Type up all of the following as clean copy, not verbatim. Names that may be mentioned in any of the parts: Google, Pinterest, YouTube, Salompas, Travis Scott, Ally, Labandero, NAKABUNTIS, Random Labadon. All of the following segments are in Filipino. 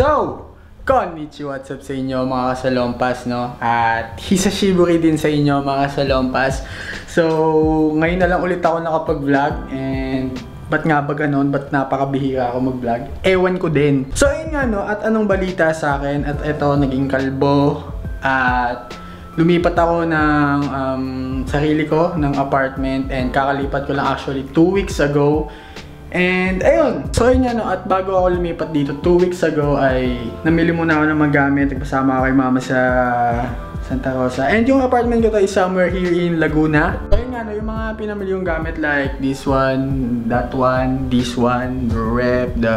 So, konnichiwa, what's up sa inyo mga kasalompas, no? At hisashiburi din sa inyo mga kasalompas. So, ngayon na lang ulit ako nakapag-vlog. And, ba't nga ba ganon? Ba't napakabihira ako mag-vlog? Ewan ko din. So, ayun nga, no? At anong balita sa akin? At eto, naging kalbo. At lumipat ako ng sarili ko, ng apartment. And kakalipat ko lang actually 2 weeks ago. And ayun, so yun yan, no? At bago ako lumipat dito 2 weeks ago ay namili muna ako ng magamit. Nagpasama ako kay mama sa Santa Rosa. And yung apartment ko to is somewhere here in Laguna. So yun nga, no? Yung mga pinamili yung gamit like this one, that one, this one, the rep, the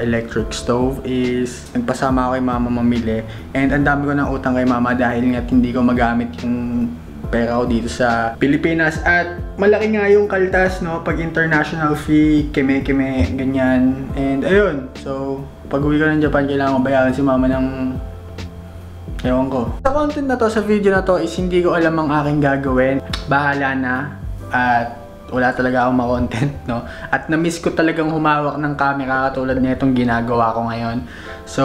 electric stove is nagpasama ako kay mama mamili. And ang dami ko ng utang kay mama dahil nga hindi ko magamit yung pera ko dito sa Pilipinas. At malaki nga yung kaltas, no? Pag international fee, keme-keme, ganyan. And ayun, so pag uwi ko ng Japan, kailangan ko bayaran si mama ng ewan ko. Sa content na to, sa video na to is hindi ko alam ang aking gagawin. Bahala na. At wala talaga akong ma-content, no? At na-miss ko talagang humawak ng camera katulad na itong ginagawa ko ngayon. So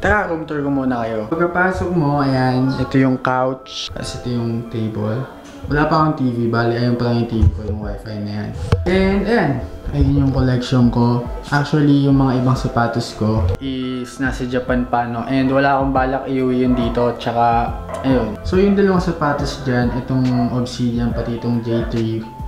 tara, room tour ko muna kayo. Pagkapasok mo, ayan, ito yung couch. Tapos ito yung table. Wala pa akong TV, bali ayun pa lang yung TV ko, yung wifi na yan. And ayan, ayun yung collection ko. Actually, yung mga ibang sapatos ko is nasa Japan pa, no? And wala akong balak iuwi yun dito, tsaka ayun. So yung dalawang sapatos dyan, itong Obsidian pati itong J3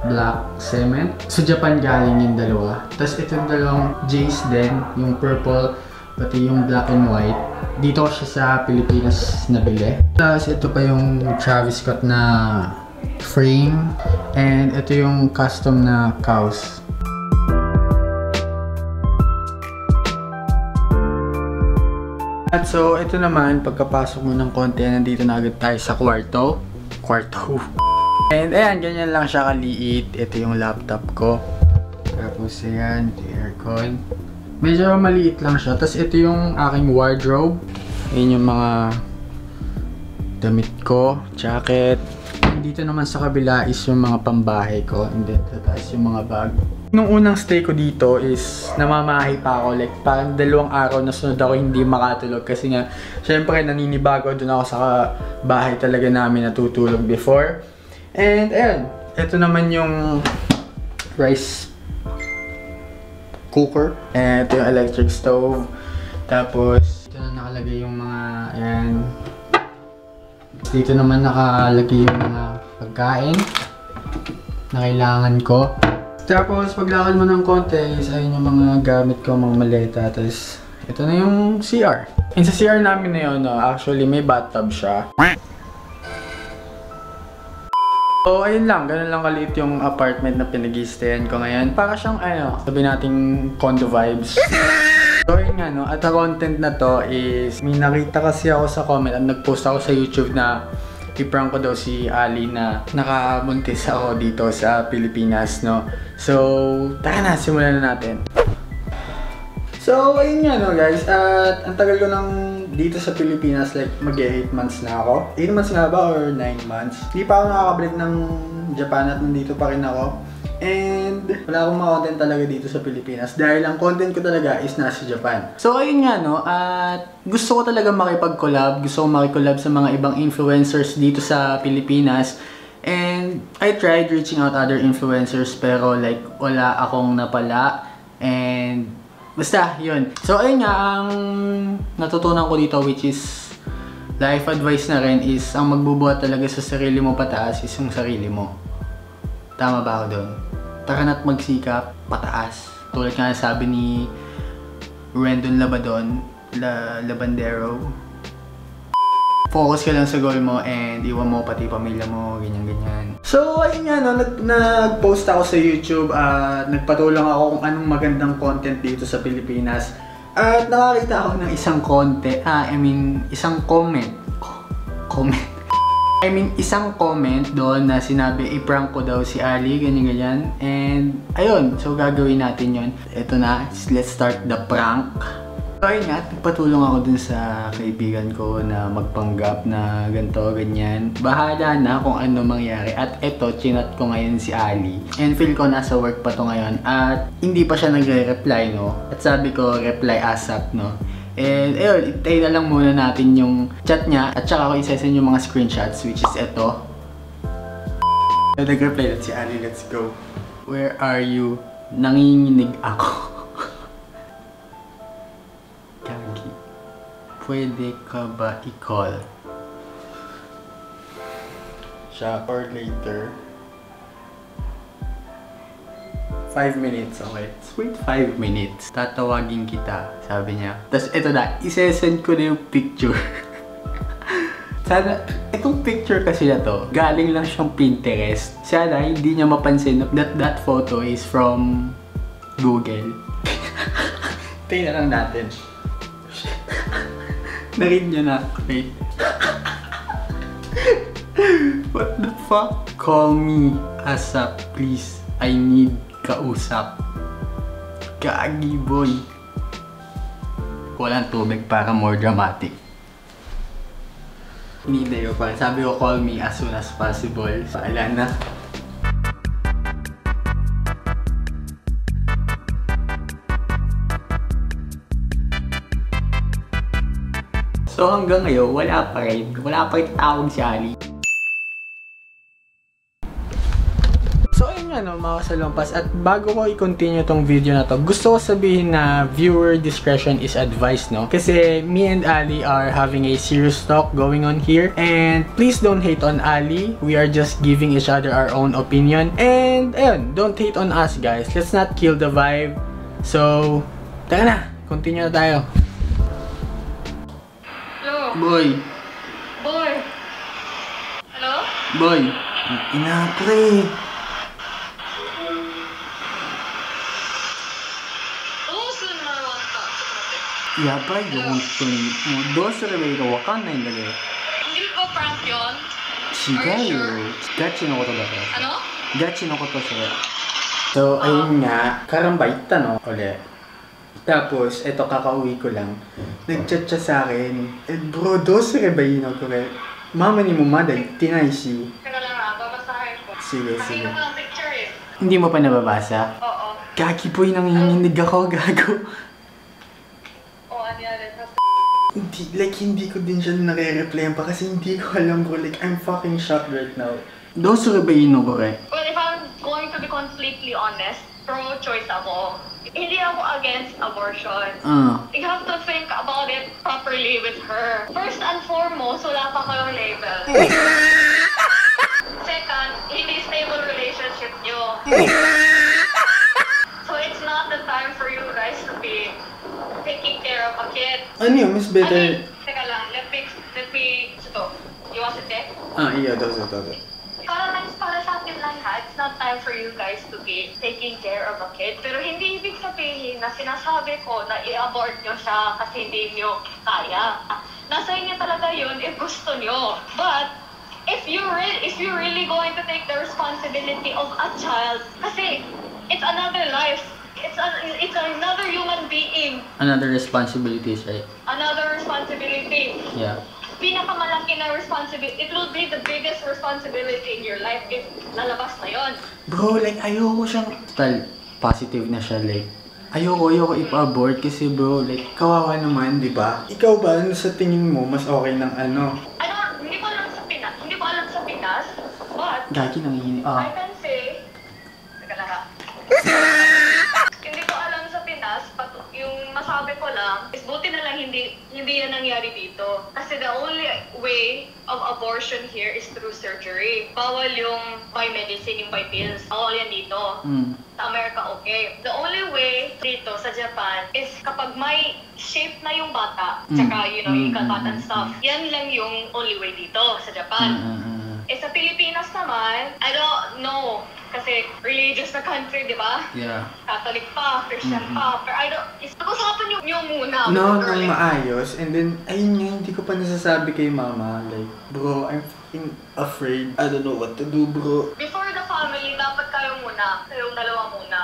Black Cement. Sa Japan galing yung dalawa. Tapos itong dalawang J's din, yung purple pati yung black and white. Dito siya sa Pilipinas nabili. Tapos ito pa yung Travis Scott na frame. And ito yung custom na cows. At so, ito naman, pagkapasok mo ng konti, nandito na agad tayo sa kwarto. And ayan, ganyan lang siya kaliit. Ito yung laptop ko. Tapos ayan, aircon. Medyo maliit lang siya. Tapos ito yung aking wardrobe. Ayan yung mga damit ko, jacket. Dito naman sa kabila is yung mga pambahay ko. And then taas yung mga bag. Nung unang stay ko dito is namamahay pa ako. Like parang 2 araw na sunod ako hindi makatulog. Kasi nga, syempre naninibago. Doon ako sa bahay talaga namin natutulog before. And ayan, ito naman yung rice cooker. And ito yung electric stove. Tapos, dito na nakalagay yung mga, ayan. Dito naman nakalagay yung mga pagkain na kailangan ko. Tapos, paglakad mo ng konti, ayun yung mga gamit ko, mga maleta. Tapos, ito na yung CR. And sa CR namin na yun, no, actually, may bathtub siya. So, ayun lang. Ganun lang kaliit yung apartment na pinag-i-stayan ko ngayon. Para siyang, ano, sabi nating condo vibes. So, ayun nga, no? At ang content na to is, may nakita kasi ako sa comment at nag-post ako sa YouTube na i-prank ko daw si Ally na nakabuntis ako dito sa Pilipinas, no? So, tara na, simulan na natin. So, ayun nga, no, guys. At ang tagal ko ng dito sa Pilipinas, like mag 8 months na ako. 8 months na ba or 9 months? Hindi pa ako nakakabalik ng Japan at nandito pa rin ako. And wala akong ma-content talaga dito sa Pilipinas dahil ang content ko talaga is nasa Japan. So ayun nga, no, at gusto ko talaga makipag-collab. Gusto ko makipag-collab sa mga ibang influencers dito sa Pilipinas. And I tried reaching out other influencers pero like wala akong napala. And basta, yun. So, ayun nga, ang natutunan ko dito, which is life advice na rin, is ang magbubuhat talaga sa sarili mo pataas is yung sarili mo. Tama ba ako doon? Takana't magsikap, pataas. Tulad nga sabi ni Random Labadon, Labandero, focus ka lang sa goal mo and iwan mo pati pamilya mo, ganyan-ganyan. So, ayun nga, no, nag-post ako sa YouTube at nagpatulong ako kung anong magandang content dito sa Pilipinas. At nakakita ako ng isang isang comment doon na sinabi i-prank ko daw si Ally, ganyan-ganyan. And ayun, so gagawin natin yun. Ito na, let's start the prank. So ayun nga, nagpatulong ako dun sa kaibigan ko na magpanggap na ganito, ganyan. Bahala na kung ano mangyari. At eto, chinat ko ngayon si Ally. And feel ko nasa work pa to ngayon. At hindi pa siya nagre-reply, no? At sabi ko, reply ASAP, no? And ayun, itay na lang muna natin yung chat niya at saka ako isesend yung mga screenshots, which is eto. Nag-reply si Ally, let's go. Where are you? Nanginginig ako. Gagi. Pwede ka ba i-call? Siya or later? 5 minutes, okay. Sweet 5 minutes. Tatawagin kita, sabi niya. Tapos eto na, isesend ko na yung picture. Sana, itong picture kasi na to, galing lang siyang Pinterest. Sana, hindi niya mapansin that that photo is from Google. Tingnan lang natin. Narin niya na, okay. What the fuck? Call me ASAP, please. I need kausap. Gagi, boy. Walang tubig para more dramatic. Hindi na yun. Sabi ko, call me as soon as possible. Paalam na. So hanggang ngayon, wala pa rin. Wala pa rin tawag si Ally. Ano, mga kasalumpas, at bago ko i-continue tong video na to, gusto ko sabihin na viewer discretion is advised, no? Kasi me and Ally are having a serious talk going on here, and please don't hate on Ally. We are just giving each other our own opinion, and ayun, don't hate on us, guys. Let's not kill the vibe. So, taka na, continue na tayo. Hello? Boy. Boy. Hello? Boy. Ina-play.やばいよ、本当に。もうどうすればいいかわかんないんだけど。違うよ。ガチのことだからさ。ガチのことそれ。So, ayun nga. Karamba, ita no, ulit. Tapos, eto kakauwi ko lang. Nag-chat siya sa akin. Eh, bro, do sure ba yun ako? Mama ni mo mada, tinay siya. Sige, sige. Hindi mo pa nababasa? Oo. Gagi po yung nanginginig ako, gago. Hindi, like, hindi ko din siya nare-replyan pa kasi hindi ko alam, bro. Like, I'm fucking shocked right now. Daw surebayin mo, bro. Well, if I'm going to be completely honest, pro-choice ako. Hindi ako against abortion. You have to think about it properly with her. First and foremost, wala pa kayong label. Second, hindi stable relationship nyo. So it's not the time for you guys to be taking care of a kid. Ano yun? Mas better... I mean, teka lang. Let me... Ito. You want to take? Yeah. Does it. Para sa akin lang, ha? It's not time for you guys to be taking care of a kid. Pero hindi ibig sabihin na sinasabi ko na i-abort nyo siya kasi hindi nyo kaya. Nasa inyo talaga yun if gusto nyo. But, if you're really going to take the responsibility of a child, kasi it's another life. It's another human being. Another responsibility, right? Another responsibility. Yeah. Pinakamalaki na responsibility. It will be the biggest responsibility in your life if lalabas na yon. Bro, like, ayoko siyang... Tal, positive na siya, like. Ayoko ipa-abort kasi, bro, like, kawawa naman, di ba? Ikaw ba, ano sa tingin mo, mas okay ng ano? Ano, hindi ko alam sa Pinas, but... Gagi, nangihinig. I can say... Teka lang, ha? Sabi ko lang, is buti na lang hindi yan nangyari dito. Kasi the only way of abortion here is through surgery. Bawal yung by medicine, yung by pills. Bawal yan dito. Sa Amerika, okay. The only way dito sa Japan is kapag may shape na yung bata, tsaka, you know, yung katat and stuff. Yan lang yung only way dito sa Japan. Eh, sa Pilipinas naman, I don't know. Kasi religious na country, di ba? Yeah. Catholic pa, Christian pa. Pero I don't... Pag-usapan nyo muna. No, no, maayos. And then, ayun nga, hindi ko pa nasasabi kay mama. Like, bro, I'm fucking afraid. I don't know what to do, bro. Before the family, dapat kayo muna. Kayong dalawa muna.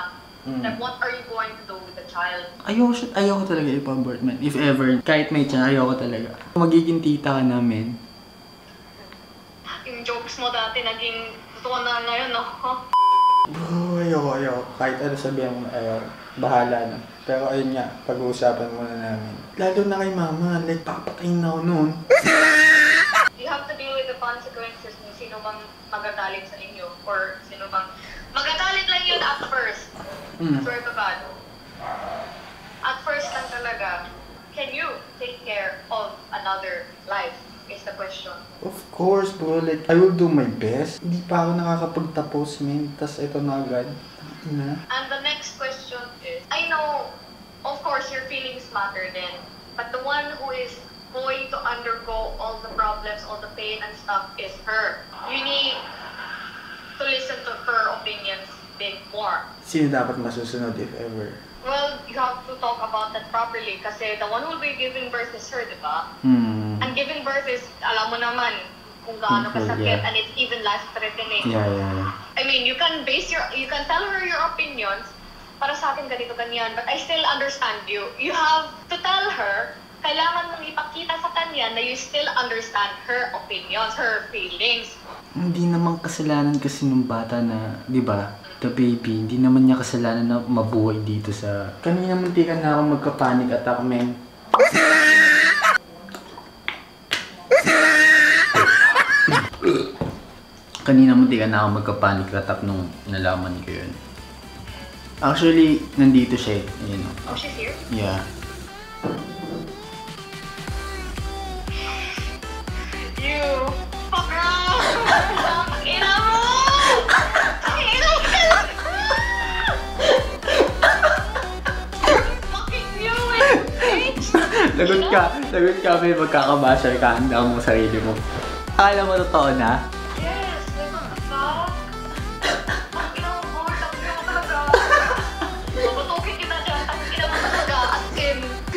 Like, what are you going to do with the child? Ayoko talaga ipa-abort, man. If ever, kahit may tiyan, ayoko talaga. Magiging tita ka namin. Yung jokes mo dati, naging totoo na ngayon, no? Bro, ayoko. Kahit ano sabihin mo, ayoko. Bahala na. Pero ayun nga, pag-uusapan muna namin. Lalo na kay mama, nagpapatayin na ako noon. You have to deal with the consequences kung sino bang magagalit sa inyo or sino bang... Magagalit lang yun at first. I swear to God. At first lang talaga, can you take care of another life? Is the question. Of course, bro. Like, I will do my best. Hindi pa ako nakakapagtapos, man. Tas ito na agad. And the next question is, I know, of course, your feelings matter then. But the one who is going to undergo all the problems, all the pain and stuff is her. You need to listen to her opinions a bit more. Sino dapat masusunod if ever? Well, you have to talk about that properly kasi the one who will be giving birth is her, di ba? Mm. And giving birth is, alam mo naman, kung gaano kasakit, yeah. And it's even life-threatening. Yeah. I mean, you can tell her your opinions, para sa akin ganito ganyan, but I still understand you. You have to tell her, kailangan mong ipakita sa kanya na you still understand her opinions, her feelings. Hindi naman kasalanan kasi nung bata na, di ba? The baby, hindi naman niya kasalanan na mabuhay dito sa... Kanina muntikan na akong magka-panic attack, men. Kanina muntikan na akong magka-panic attack nung nalaman ko yun. Actually, nandito siya, you know. Oh, she's here? Yeah. You! Lagot ka, may magkakabasher ka, handa mo sarili mo. Alam mo, totoo na? Yes!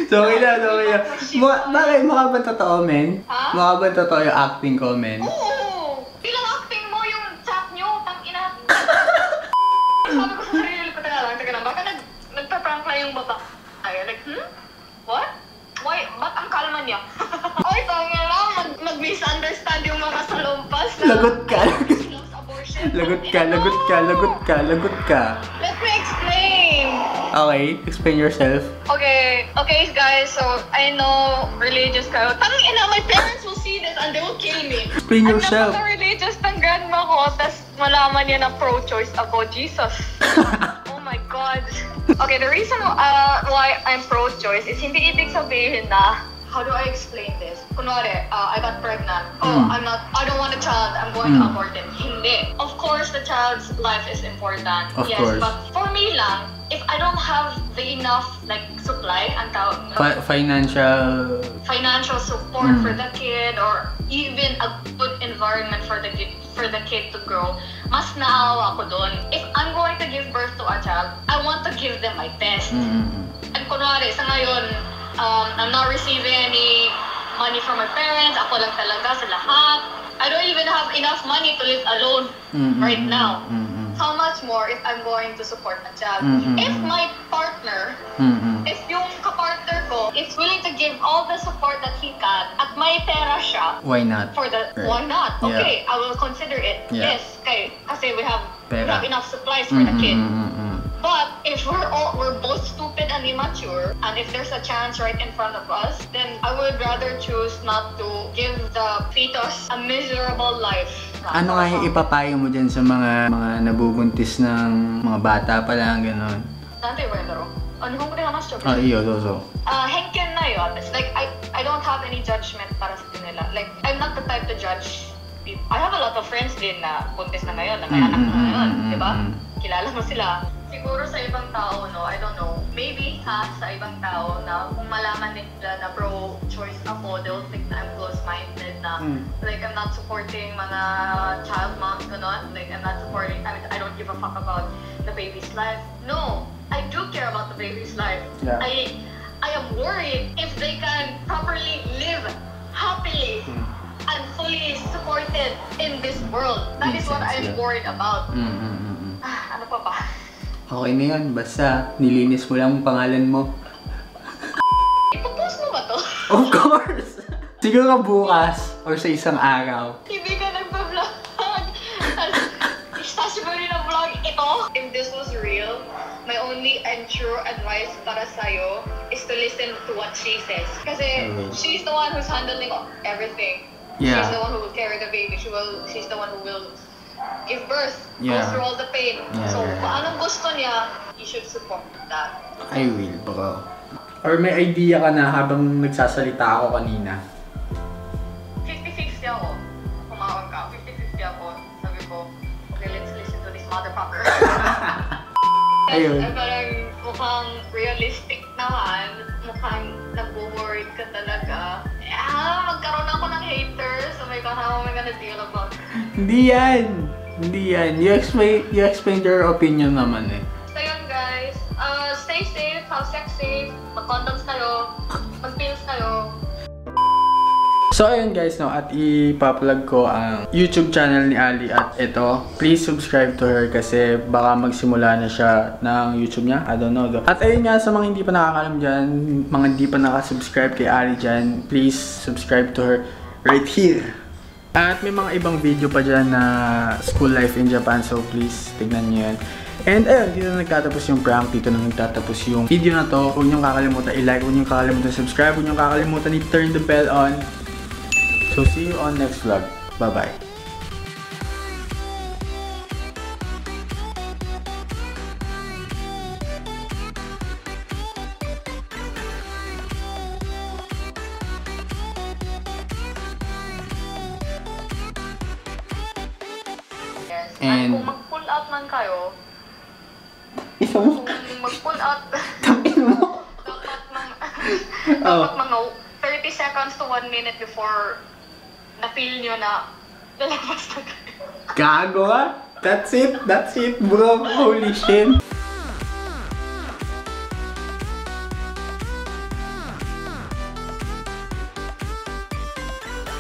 So, okay na. Baka ba totoo, men? Ha? Baka ba totoo yung acting ko, men? Oo! Bilang acting mo yung chat nyo, tangina. Sabi ko sa sarili ko, taga lang, baka nagpa-prank lang yung baba. Ay, like, What? Why? Ba't ang kalma niya? Ay, tanga lang. Mag-misunderstand yung mga salumpas na... Lagot ka. Let me explain. Okay, explain yourself. Okay guys, so I know religious kayo. Tangina, my parents will see this and they will kill me. Explain yourself. Ang napaka-religious ng grandma ko, tas malaman niya na pro-choice ako, Jesus. Oh my God. Okay, the reason why I'm pro-choice is hindi ibig sabihin na, how do I explain this? Kunwari, I got pregnant. I don't want a child, I'm going to abort it. Hindi. Of course, the child's life is important. Of course. But for me lang, if I don't have the enough, like, supply, ang tawag, financial support for the kid, or even a good environment for the kid to grow, mas naawa ako doon. If I'm going to give birth to a child, I want to give them my best. And kunwari, sa ngayon, I'm not receiving any money from my parents. Ako lang talaga sa lahat. I don't even have enough money to live alone right now. How much more if I'm going to support a child? If my partner, if yung kapartner ko, is willing to give all the support that he can at may pera siya, why not? Why not? Yeah. Okay, I will consider it. Yeah. Yes, okay. Kasi we have enough supplies for the kid. But if we're both stupid and immature, and if there's a chance right in front of us, then I would rather choose not to give the fetus a miserable life. Ano nga yung ipapayo mo dyan sa mga nabubuntis ng mga bata pa lang, gano'n? Nante, wala na rin. Ano kung kung hamas siya? Iyo, so. Henken na yun. It's like, I don't have any judgment para sa nila. Like, I'm not the type to judge people. I have a lot of friends din na buntis na ngayon, na may anak na ngayon, diba? Kilala mo sila. Siguro sa ibang tao, no, I don't know, maybe sa ibang tao na kung malaman nila na pro-choice ako, they'll think na I'm close-minded na, like, I'm not supporting mga child moms, gano'n, like, I'm not supporting, I mean, I don't give a fuck about the baby's life. No, I do care about the baby's life. Yeah. I am worried if they can properly live happily and fully supported in this world. That is what I'm worried about. Ano pa ba? Okay na yun, basta nilinis mo lang ang pangalan mo. Ipapost mo ba to? Of course! Siguro bukas or sa isang araw. Hindi ka nagpa-vlog! Istasyo ba rin ang vlog ito? If this was real, my only and true advice para sa'yo is to listen to what she says. Kasi she's the one who's handling everything. Yeah. She's the one who will carry the baby. She's the one who will give birth, go through all the pain. Yeah. So, paanong gusto niya, you should support that. I will, bro. Or may idea ka na habang nagsasalita ako kanina? 50-50 ako. Kumawag ka. 50-50 ako. Sabi ko, okay, let's listen to this motherfucker. Ayun. Parang mukhang realistic naman. Mukhang nag-worried ka talaga. Magkaroon ako ng haters. So, may how am I gonna deal about it? Hindi yan. Hindi yan. You explained your opinion naman eh. So yun guys, stay safe, have sex safe, mag-condoms kayo, mag-pills kayo. So ayun guys, no, at ipa-plug ko ang YouTube channel ni Ally at ito. Please subscribe to her kasi baka magsimula na siya ng YouTube niya. I don't know though. At ayun nga, sa mga hindi pa nakakalam dyan, mga hindi pa nakasubscribe kay Ally dyan, please subscribe to her right here. At may mga ibang video pa dyan na school life in Japan, so please tignan nyo yan. And ayun, dito na nagtatapos yung prank, dito na nagtatapos yung video na to. Huwag nyo kakalimutan i-like, huwag nyo kakalimutan subscribe, huwag nyo kakalimutan i-turn the bell on. So see you on next vlog. Bye-bye. And kung mag-pull out man kayo, kung mag-pull out, dapat mga 30 seconds to 1 minute before na-feel nyo na lalabas na kayo. Gago ah! That's it! That's it bro! Holy shit!